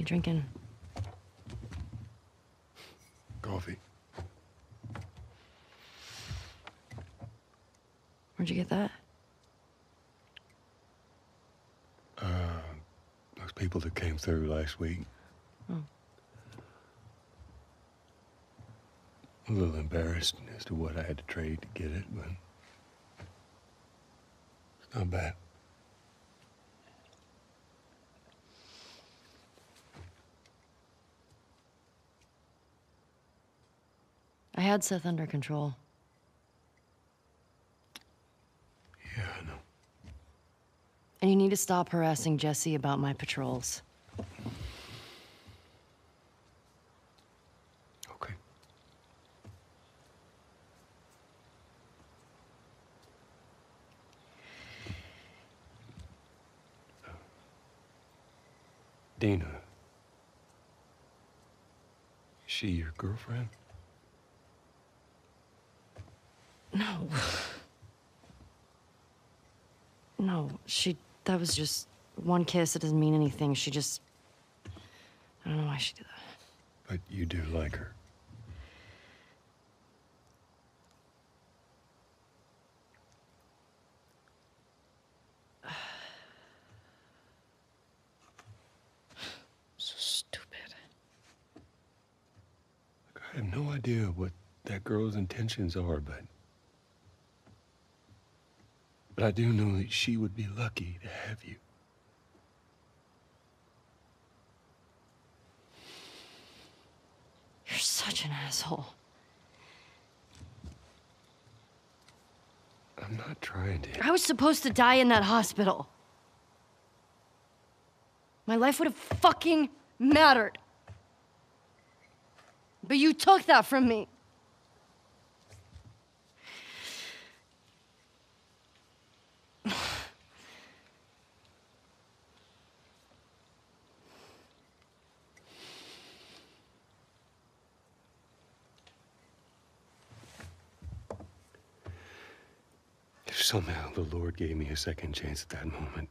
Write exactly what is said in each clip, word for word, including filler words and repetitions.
you drinking? Coffee. Where'd you get that? Uh, those people that came through last week. Oh. A little embarrassed as to what I had to trade to get it, but it's not bad. I had Seth under control. Yeah, I know. And you need to stop harassing Jesse about my patrols. Okay. Uh, Dina. Is she your girlfriend? No. No, she... That was just one kiss. It doesn't mean anything. She just... I don't know why she did that. But you do like her. So stupid. Look, I have no idea what that girl's intentions are, but... But I do know that she would be lucky to have you. You're such an asshole. I'm not trying to. I was supposed to die in that hospital. My life would have fucking mattered. But you took that from me. Somehow, the Lord gave me a second chance at that moment.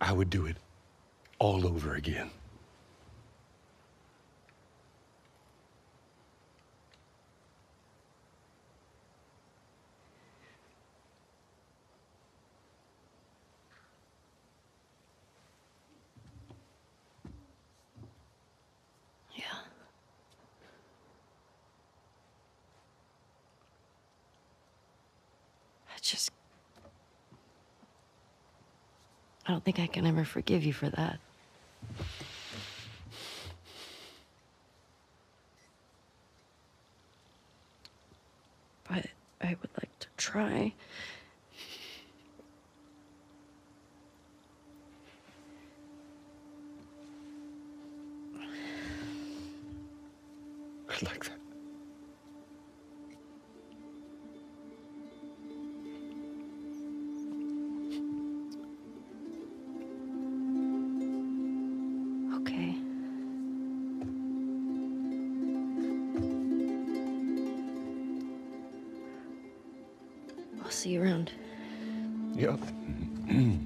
I would do it all over again. Just... I don't think I can ever forgive you for that. But I would like to try. I like that. See you around. Yep.